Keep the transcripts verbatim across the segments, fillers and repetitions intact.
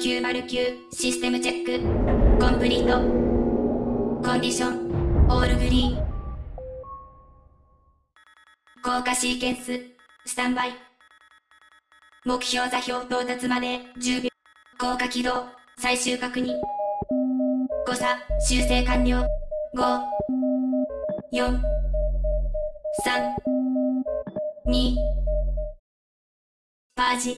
きゅうまるきゅうシステムチェックコンプリートコンディションオールグリーン降下シーケンススタンバイ目標座標到達までじゅうびょう降下軌道最終確認誤差修正完了ご よん さん にパージ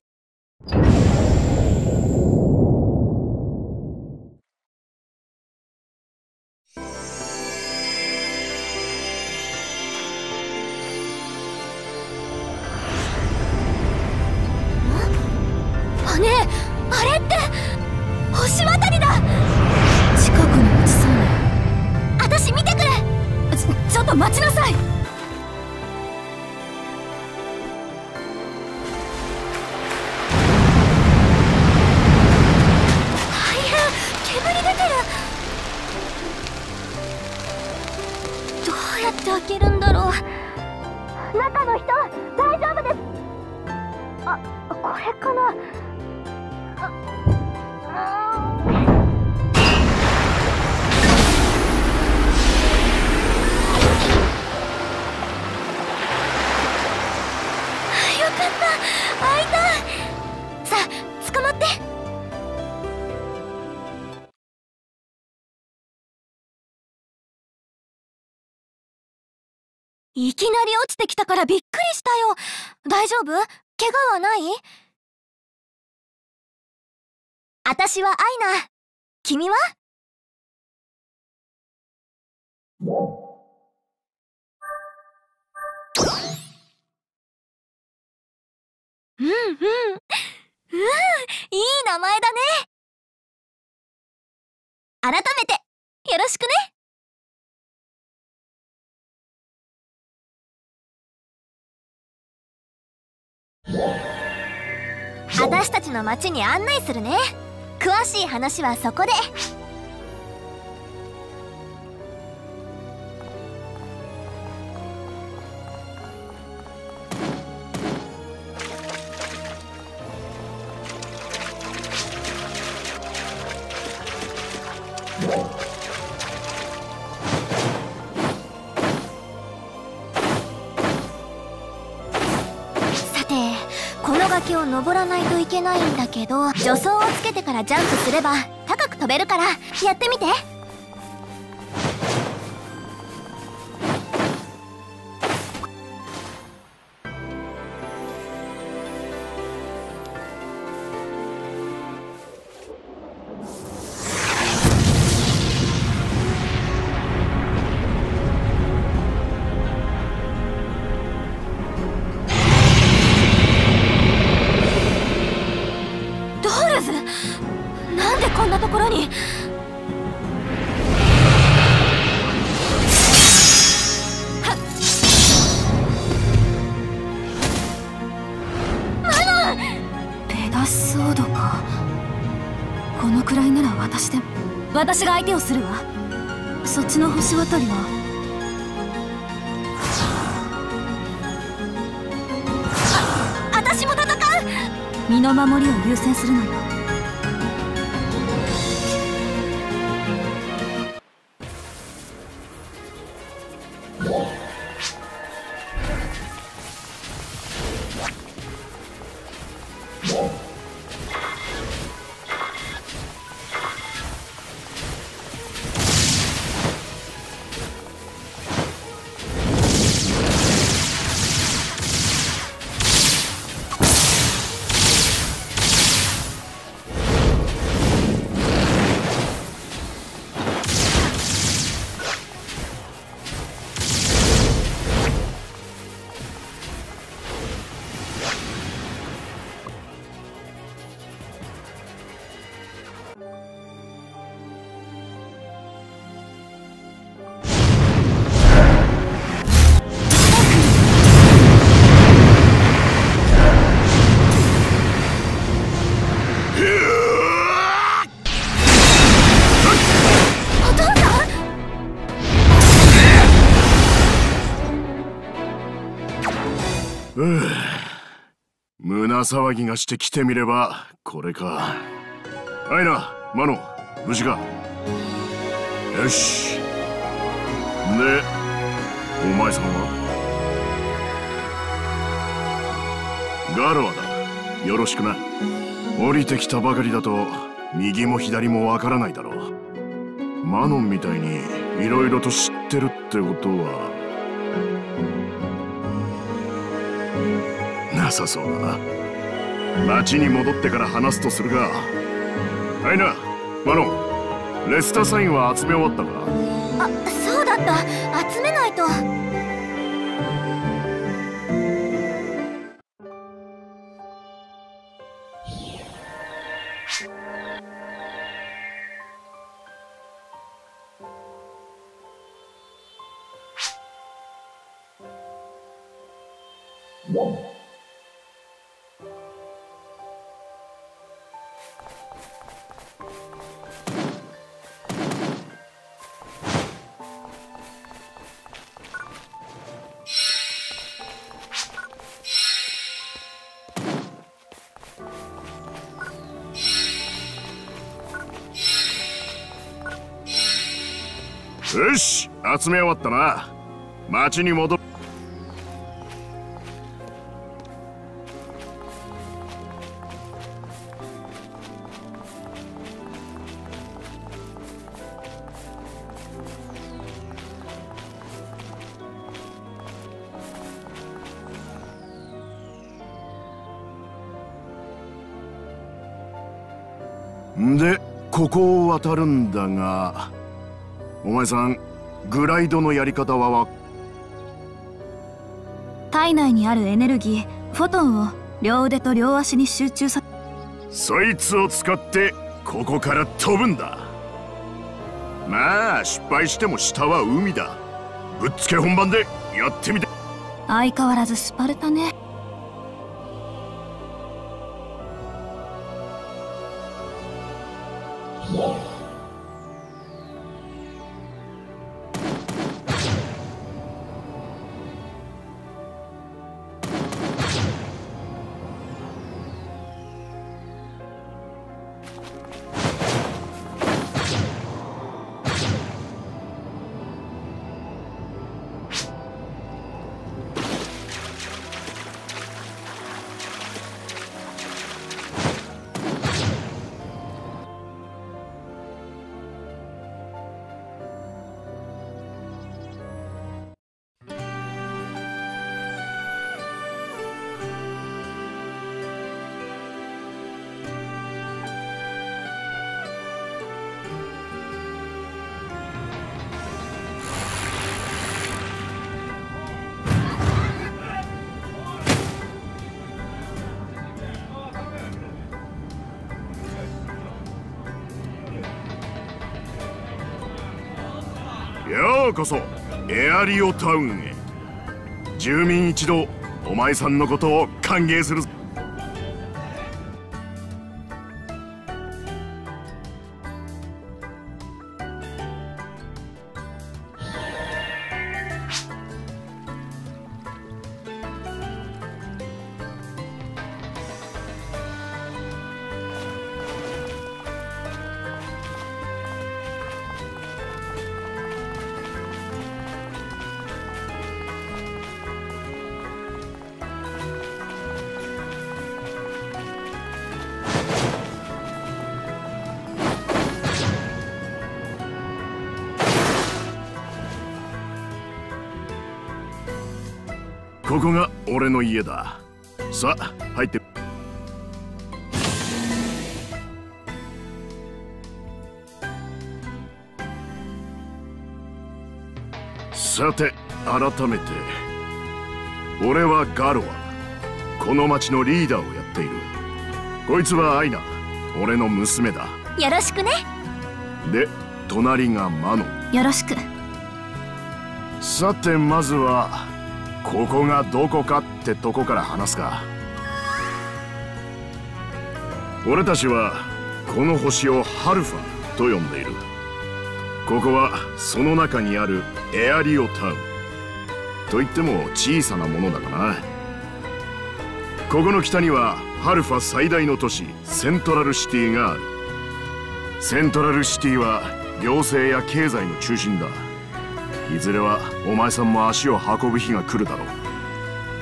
いきなり落ちてきたからびっくりしたよ。大丈夫？怪我はない？あたしはアイナ。君は？うんうん。うん、いい名前だね。改めてよろしくね。私たちの町に案内するね。詳しい話はそこで。さて、この崖を登らないといけないんだけど、助走をつけてからジャンプすれば高く飛べるから、やってみて。なんでこんなところに。マナペガスオードか。このくらいなら私で私が相手をするわ。そっちの星渡りはあ私も戦う。身の守りを優先するのよ。胸騒ぎがして来てみればこれか。アイナ、マノ、無事か。よし。で、お前さんはガロアだ。よろしくな。降りてきたばかりだと右も左もわからないだろう。マノンみたいにいろいろと知ってるってことはなさそうだな。町に戻ってから話すとするが、アイナ、マノン、レスタサインは集め終わったか。あ、そうだった、集めないと。よし、集め終わったな。町に戻る。で、ここを渡るんだが、お前さん、グライドのやり方は。体内にあるエネルギーフォトンを両腕と両足に集中させ、そいつを使ってここから飛ぶんだ。まあ失敗しても下は海だ。ぶっつけ本番でやってみて。相変わらずスパルタね。ようこそエアリオタウンへ。住民一同お前さんのことを歓迎する。ここが俺の家だ。さあ入って。さて改めて、俺はガロア、この町のリーダーをやっている。こいつはアイナ、俺の娘だ。よろしくね。で隣がマノン。よろしく。さてまずはここがどこかってとこから話すか。俺たちはこの星をハルファと呼んでいる。ここはその中にあるエアリオタウンといっても小さなものだがな。ここの北にはハルファ最大の都市セントラルシティがある。セントラルシティは行政や経済の中心だ。いずれはお前さんも足を運ぶ日が来るだろう。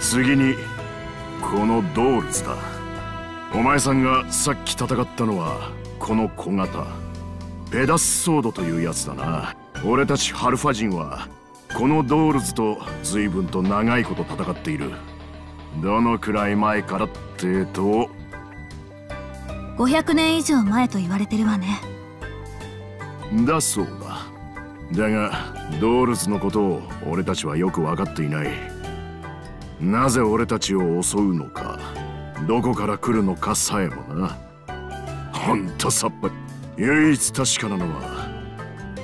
次にこのドールズだ。お前さんがさっき戦ったのはこの小型ペダスソードというやつだな。俺たちハルファ人はこのドールズと随分と長いこと戦っている。どのくらい前からってとごひゃくねん以上前と言われてるわね。だそうだ。だがドールズのことを俺たちはよく分かっていない。なぜ俺たちを襲うのか、どこから来るのかさえもな。ほんとさっぱり。唯一確かなのは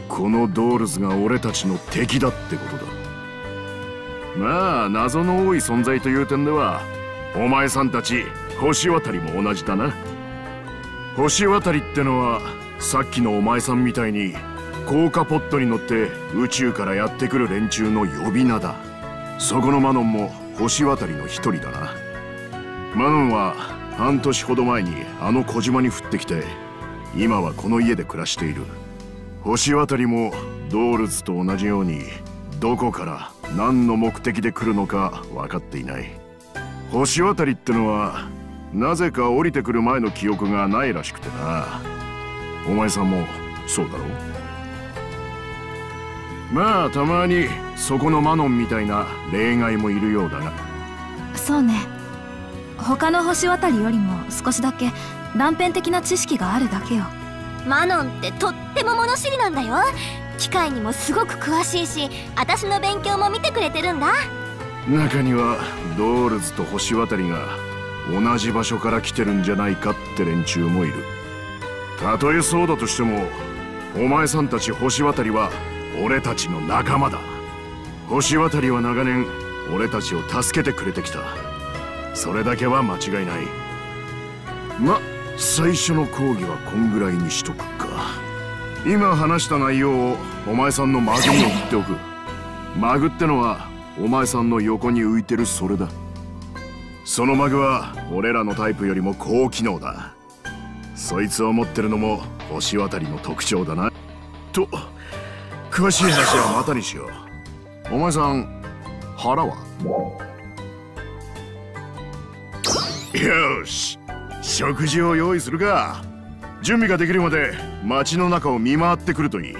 このドールズが俺たちの敵だってことだ。まあ謎の多い存在という点ではお前さんたち星渡りも同じだな。星渡りってのはさっきのお前さんみたいに降下ポットに乗って宇宙からやってくる連中の呼び名だ。そこのマノンも星渡りの一人だな。マノンは半年ほど前にあの小島に降ってきて、今はこの家で暮らしている。星渡りもドールズと同じようにどこから何の目的で来るのか分かっていない。星渡りってのはなぜか降りてくる前の記憶がないらしくてな。お前さんもそうだろう。まあたまにそこのマノンみたいな例外もいるようだが。そうね、他の星渡りよりも少しだけ断片的な知識があるだけよ。マノンってとっても物知りなんだよ。機械にもすごく詳しいし、私の勉強も見てくれてるんだ。中にはドールズと星渡りが同じ場所から来てるんじゃないかって連中もいる。たとえそうだとしてもお前さんたち星渡りは俺たちの仲間だ。星渡りは長年俺たちを助けてくれてきた。それだけは間違いない。ま、最初の講義はこんぐらいにしとくか。今話した内容をお前さんのマグに送っておく。マグってのはお前さんの横に浮いてるそれだ。そのマグは俺らのタイプよりも高機能だ。そいつを持ってるのも星渡りの特徴だな。と、詳しい話はまたにしよう。お前さん、腹は？よし、食事を用意するか。準備ができるまで街の中を見回ってくるといい。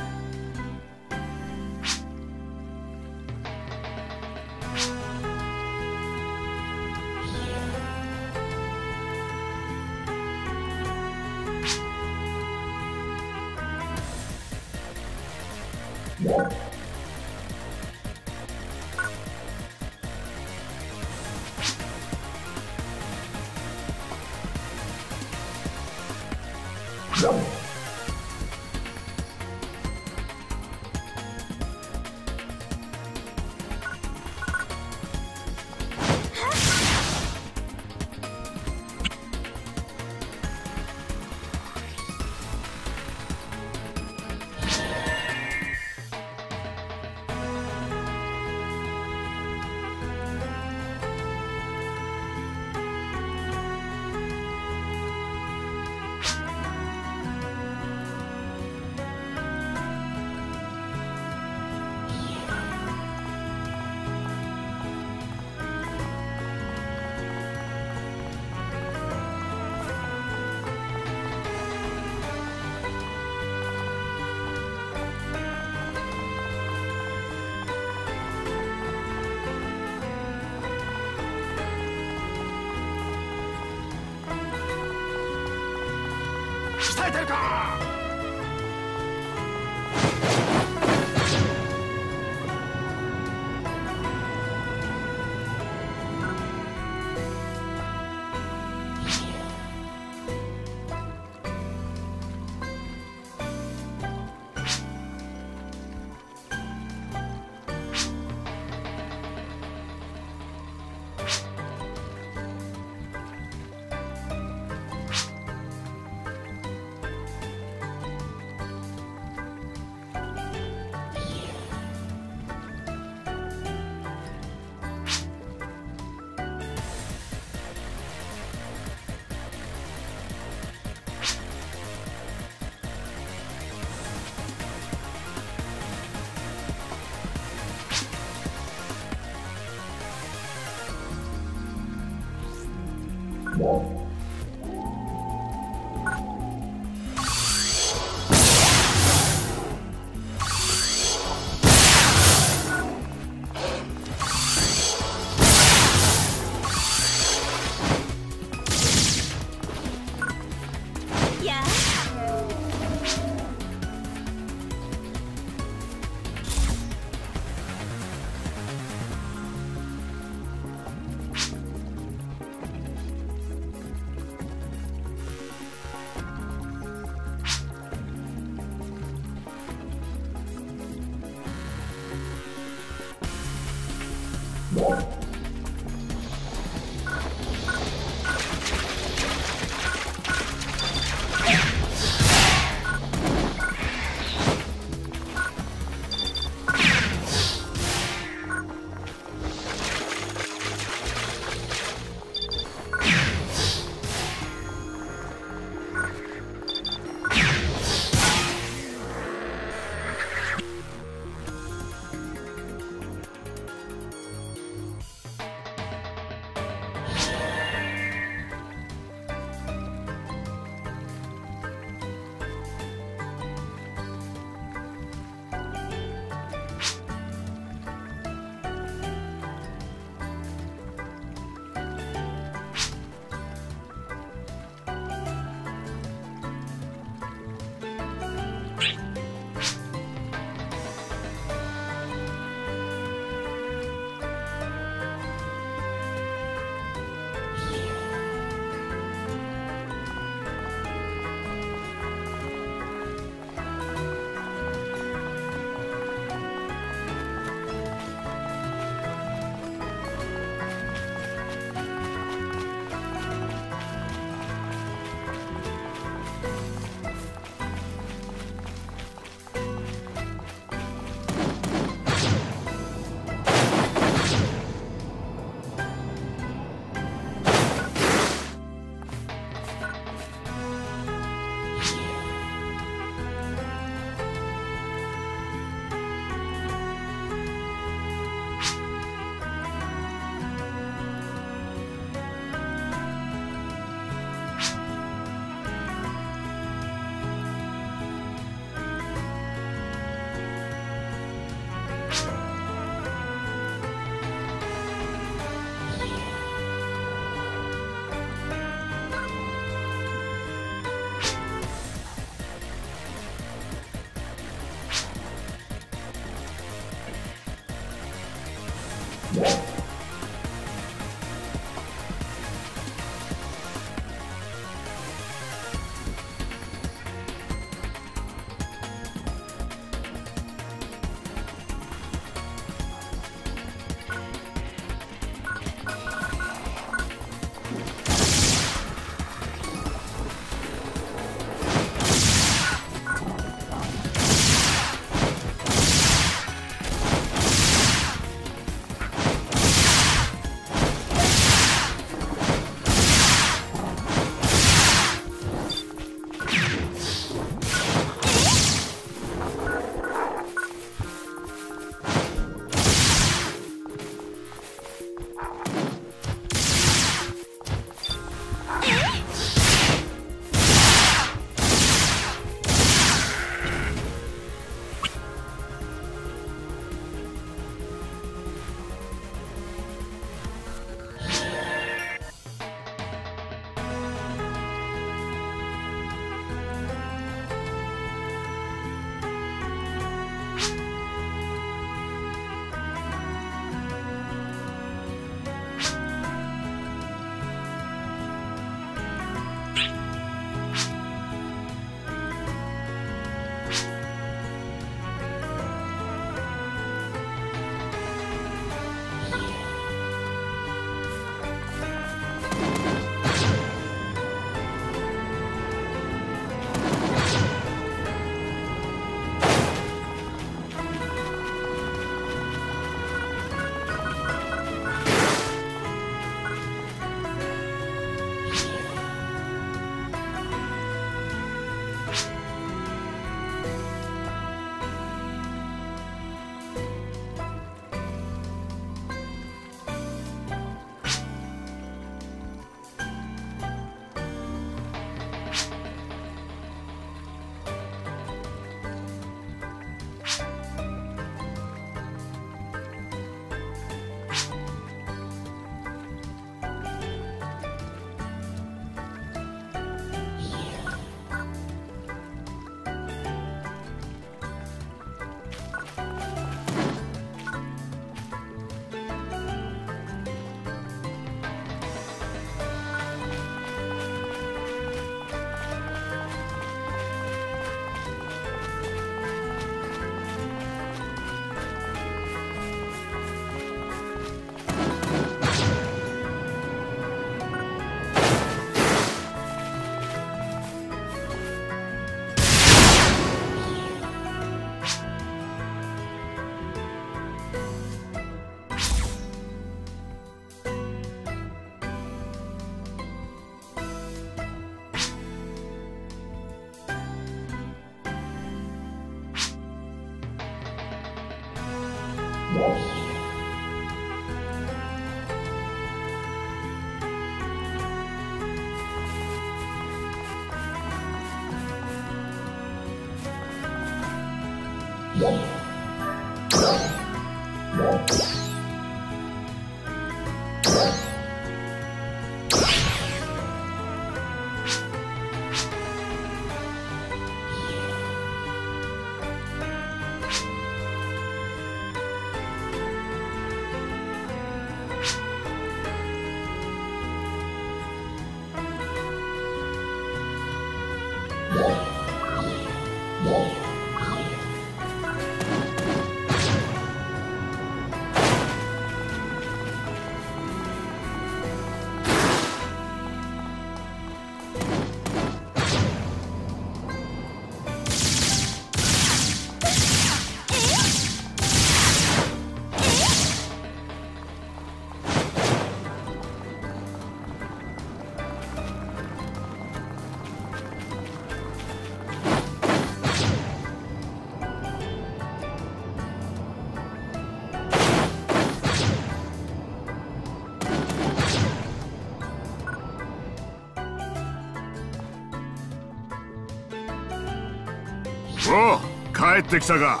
帰ってきたか。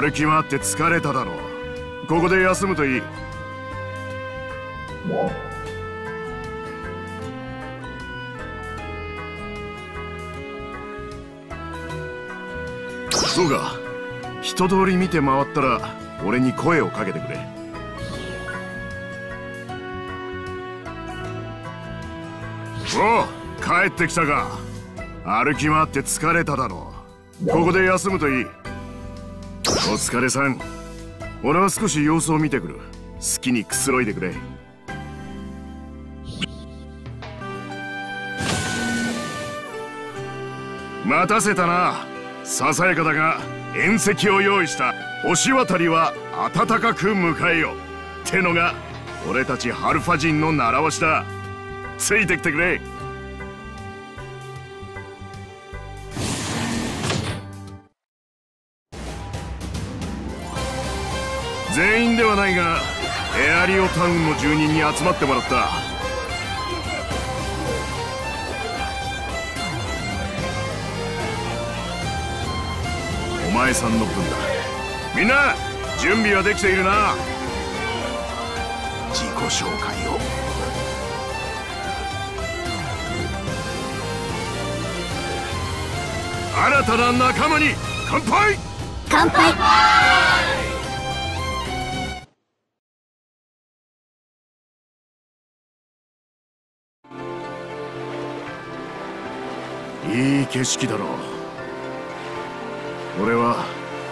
歩き回って疲れただろう。ここで休むといい。そうか、一通り見て回ったら俺に声をかけてくれ。おう、帰ってきたか。歩き回って疲れただろう。ここで休むといい。お疲れさん。俺は少し様子を見てくる。好きにくつろいでくれ。待たせたな。ささやかだが宴席を用意した。星渡りは温かく迎えよってのが俺たちハルファ人の習わしだ。ついてきてくれ。全員ではないがエアリオタウンの住人に集まってもらった。お前さんの分だ。みんな準備はできているな。自己紹介を。新たな仲間に乾杯。乾杯。いい景色だろう。俺は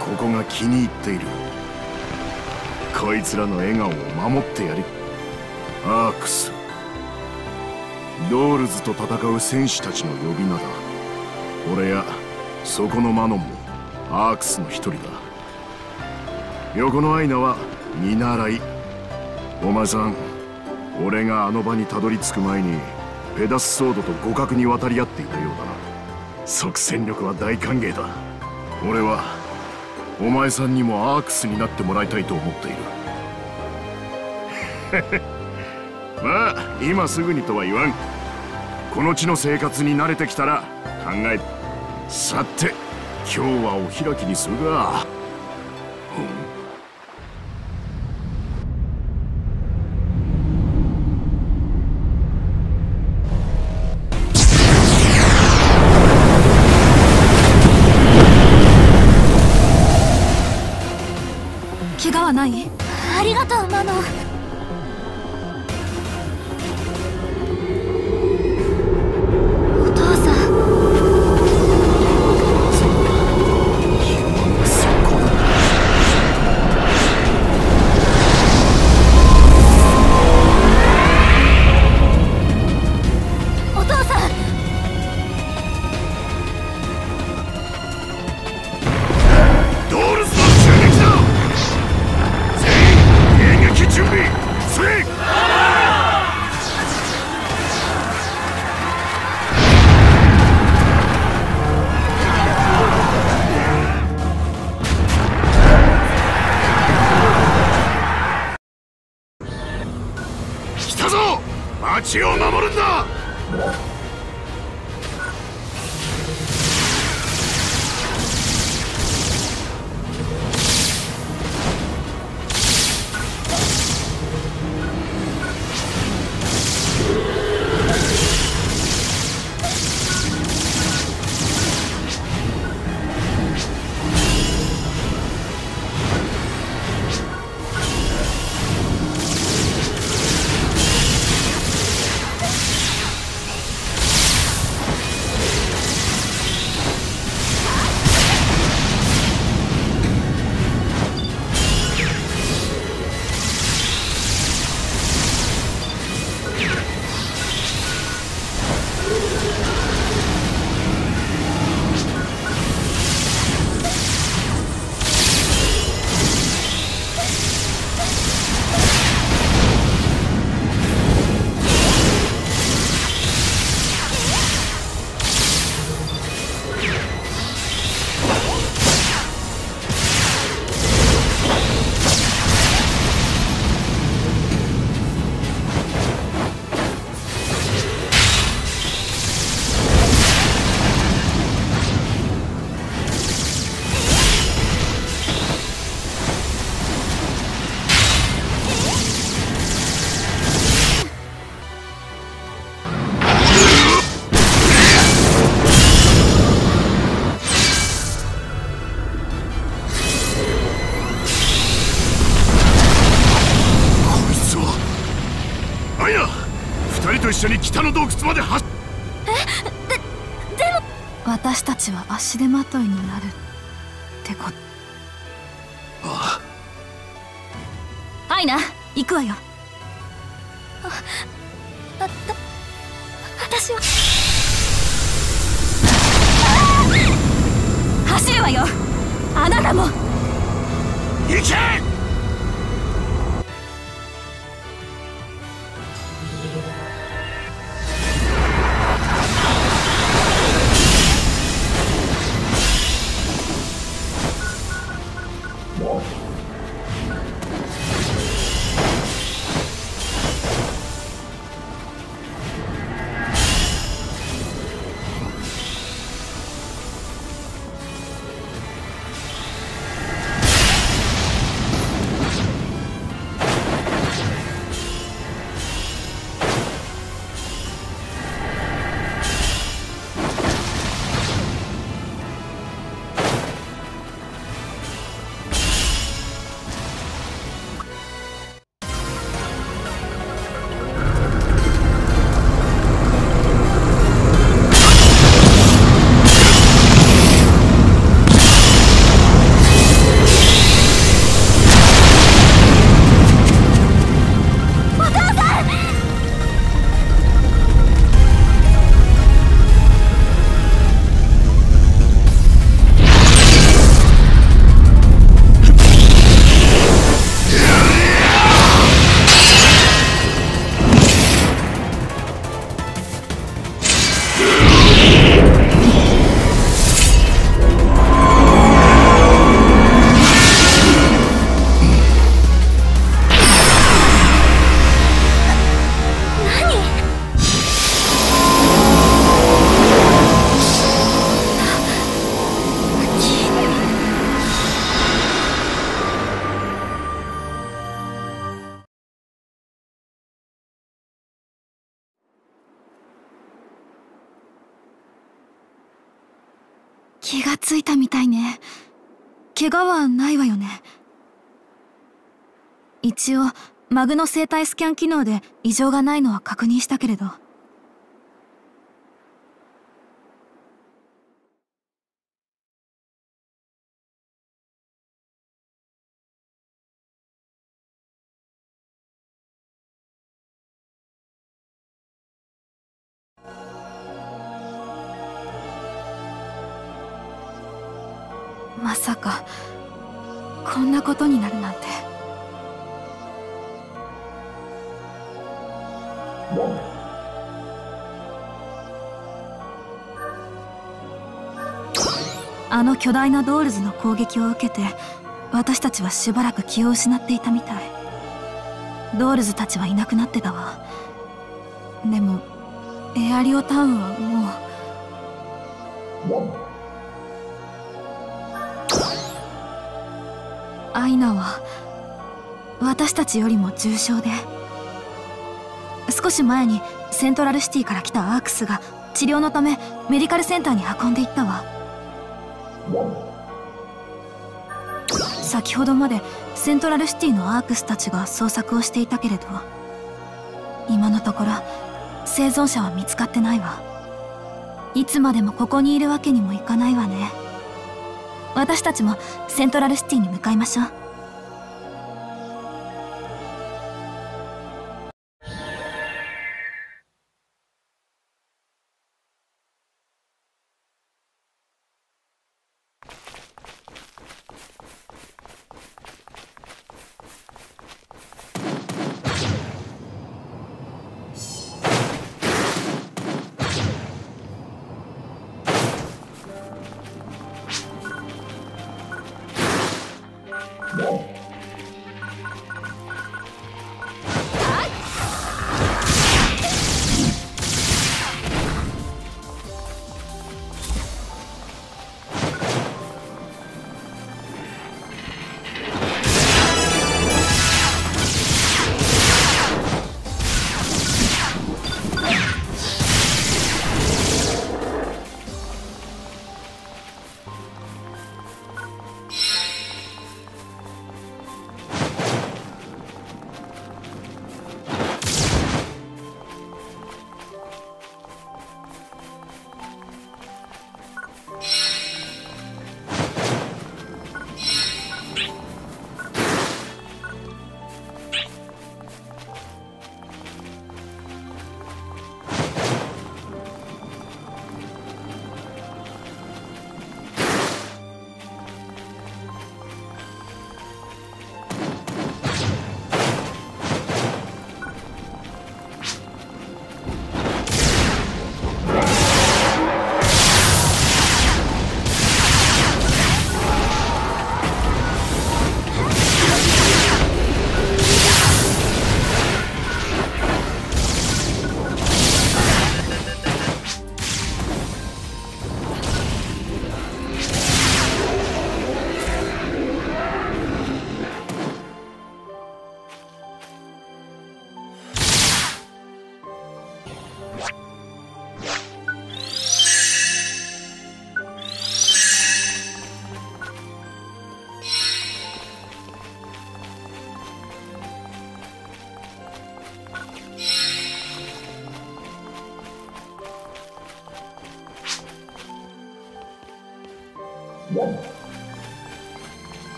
ここが気に入っている。こいつらの笑顔を守ってやり。アークスドールズと戦う戦士たちの呼び名だ。俺やそこのマノンもアークスの一人だ。横のアイナは見習い。お前さん、俺があの場にたどり着く前にペダスソードと互角に渡り合っていたようだな。即戦力は大歓迎だ。俺はお前さんにもアークスになってもらいたいと思っている。まあ今すぐにとは言わん。この地の生活に慣れてきたら考える。さて今日はお開きにするが、うんない？ありがとうマノン。お父さん。お父さん。ドールズの襲撃だ。準備。地を守るんだ。一緒に北の洞窟まで走っえででも私たちは足手まといになるってこと。ああ、アイナ行くわよ。ああ、た私は走るわよ。あなたも行け。気がついたみたいね。怪我はないわよね。一応マグの生体スキャン機能で異常がないのは確認したけれど。まさかこんなことになるなんて。あの巨大なドールズの攻撃を受けて私たちはしばらく気を失っていたみたい。ドールズたちはいなくなってたわ。でもエアリオタウンはもう。アイナは私たちよりも重傷で、少し前にセントラルシティから来たアークスが治療のためメディカルセンターに運んでいったわ。先ほどまでセントラルシティのアークスたちが捜索をしていたけれど、今のところ生存者は見つかってないわ。いつまでもここにいるわけにもいかないわね。私たちもセントラルシティに向かいましょう。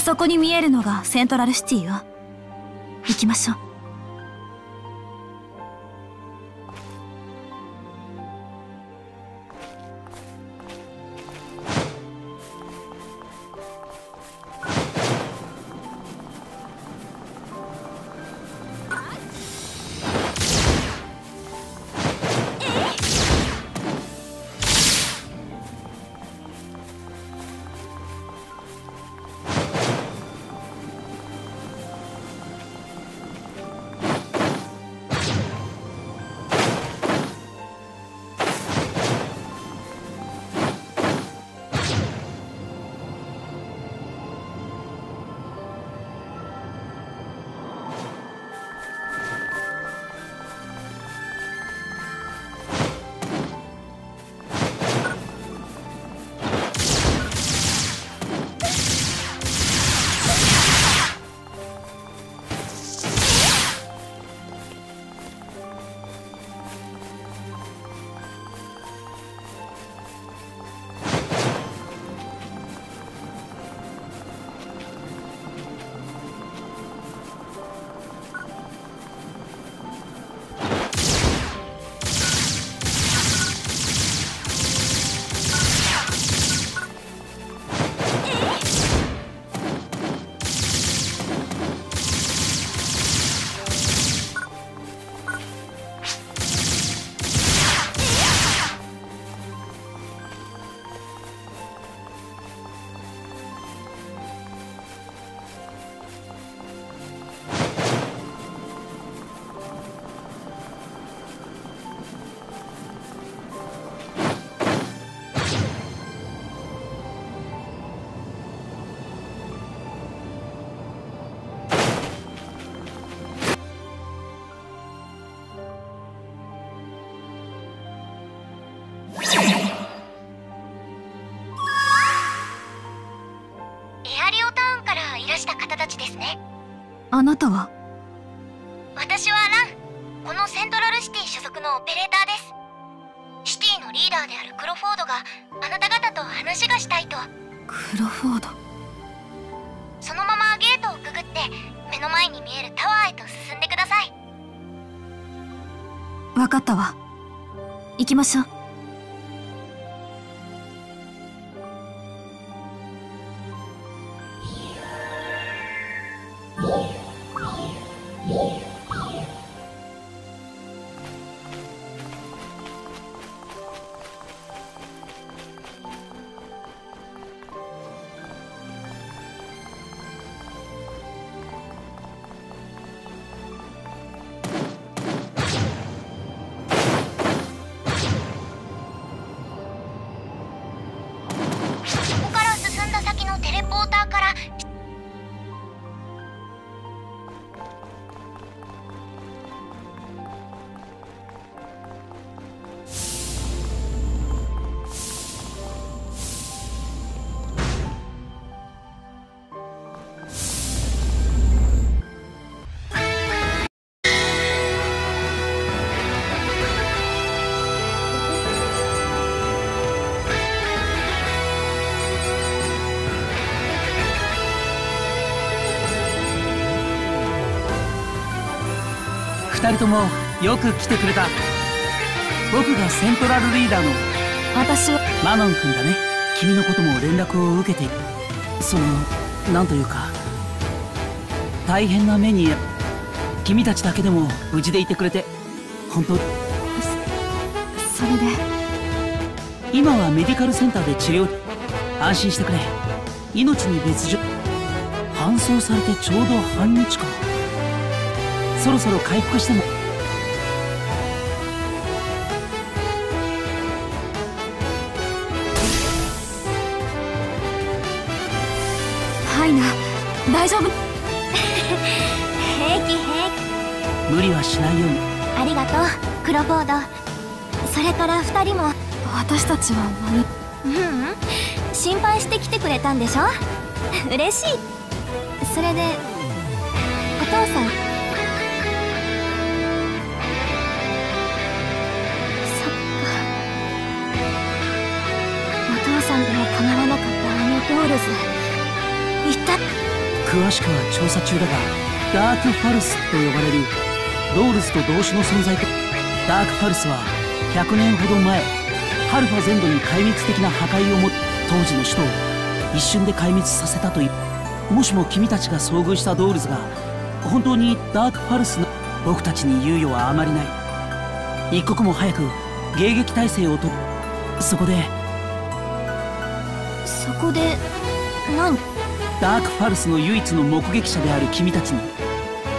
あそこに見えるのがセントラルシティよ。行きましょう。あなたは？私はラン、このセントラルシティ所属のオペレーターです。シティのリーダーであるクロフォードがあなた方と話がしたいと。クロフォード。そのままゲートをくぐって目の前に見えるタワーへと進んでください。分かったわ、行きましょう。二人ともよく来てくれた。僕がセントラルリーダーの。私はマノン君だね。君のことも連絡を受けている。その何というか大変な目に。君たちだけでも無事でいてくれて本当。 そ, それで今はメディカルセンターで治療。安心してくれ。命に別状。搬送されてちょうど半日か。そろそろ回復しても。はいな、大丈夫。平気平気。無理はしないように。ありがとうクロフォード。それから二人も。私たちは何？ううん、心配して来てくれたんでしょ。嬉しい。それでお父さん。でも叶わなかったあのゴールズ。いった。詳しくは調査中だが、ダークファルスと呼ばれるドールズと同種の存在と。ダークファルスはひゃくねんほど前、ハルファ全土に壊滅的な破壊をも当時の首都を一瞬で壊滅させたという。もしも君たちが遭遇したドールズが本当にダークファルスの、僕たちに猶予はあまりない。一刻も早く迎撃態勢をと。そこでそこで何？ダークファルスの唯一の目撃者である君たちに、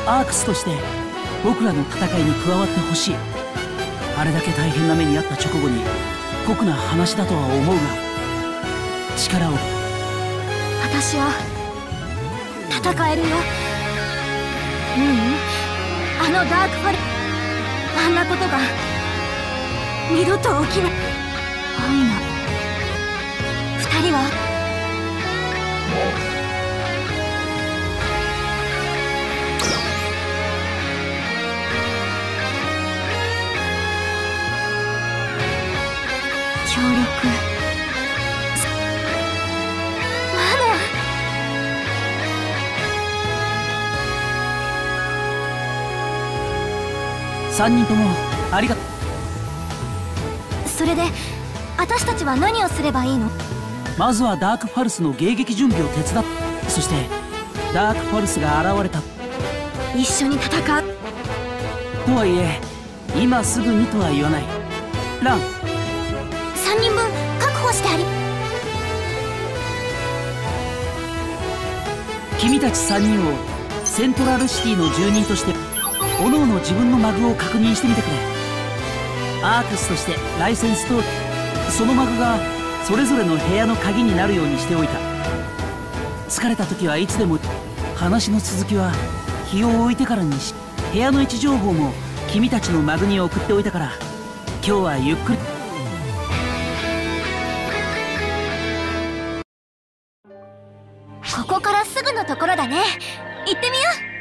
アークスとして僕らの戦いに加わってほしい。あれだけ大変な目に遭った直後に酷な話だとは思うが、力を。私は戦えるよ。ううん、あのダークファルス、あんなことが二度と起きない。アイナ、二人は協力。マナ、さんにんともありがとう。それで私たちは何をすればいいの？まずはダークファルスの迎撃準備を手伝って、そしてダークファルスが現れた、一緒に戦う。とはいえ今すぐにとは言わない。ラン、さんにんぶん確保してあり。君たちさんにんをセントラルシティの住人として、おのおの自分のマグを確認してみてくれ。アークスとしてライセンスと、そのマグがそれぞれの部屋の鍵になるようにしておいた。疲れた時はいつでも。話の続きは日を置いてからにし、部屋の位置情報も君たちのマグに送っておいたから、今日はゆっくり。ここからすぐのところだね。行ってみよう。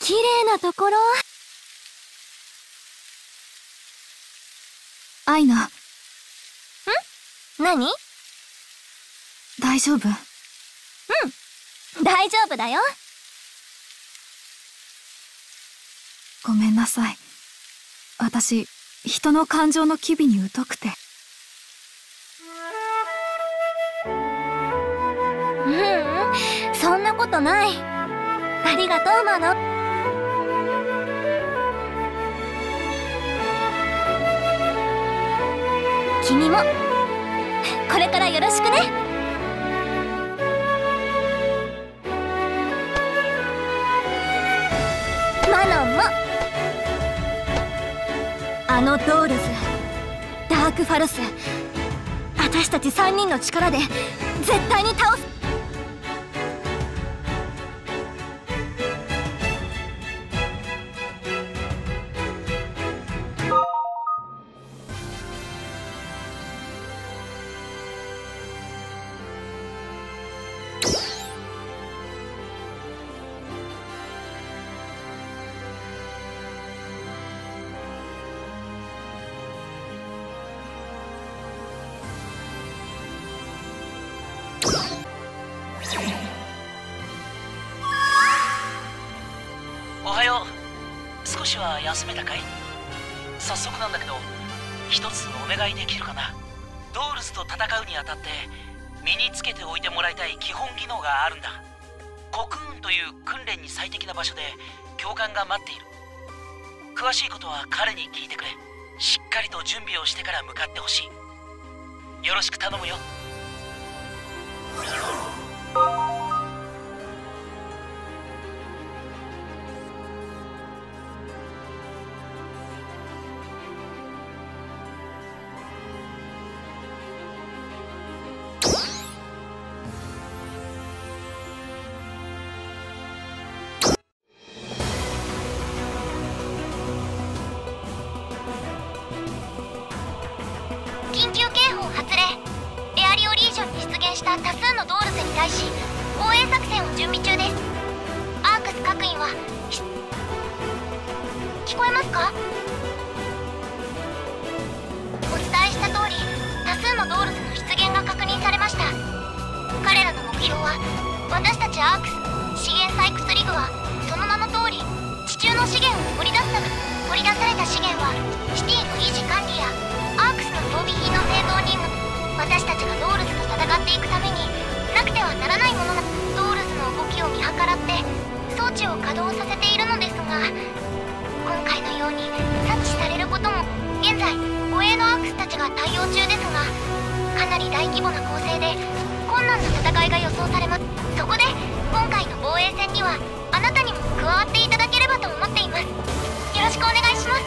綺麗なところ。アイナ。ん？何？大丈夫？うん、大丈夫だよ。ごめんなさい。私、人の感情の機微に疎くて。ううん、そんなことない。ありがとう、マノ。君もこれからよろしくね。マノンも。あのドールズ、ダークファルス、私たちさんにんの力で絶対に倒す。少しは休めたかい？早速なんだけど、一つお願いできるかな？ドールズと戦うにあたって身につけておいてもらいたい基本技能があるんだ。コクーンという訓練に最適な場所で教官が待っている。詳しいことは彼に聞いてくれ。しっかりと準備をしてから向かってほしい。よろしく頼むよ。緊急警報発令。エアリオリージョンに出現した多数のドールズに対し防衛作戦を準備中です。アークス各員は聞こえますか？お伝えした通り多数のドールズの出現が確認されました。彼らの目標は私たちアークス資源採掘リグはその名の通り地中の資源を掘り出すため、掘り出された資源はシティの維持管理やアークスの装備品の製造に私たちがドールズと戦っていくためになくてはならないものな。ドールズの動きを見計らって装置を稼働させているのですが、今回のように察知されることも。現在護衛のアークスたちが対応中ですが、かなり大規模な構成で困難な戦いが予想されます。そこで今回の防衛戦にはあなたにも加わっていただければと思っています。よろしくお願いします。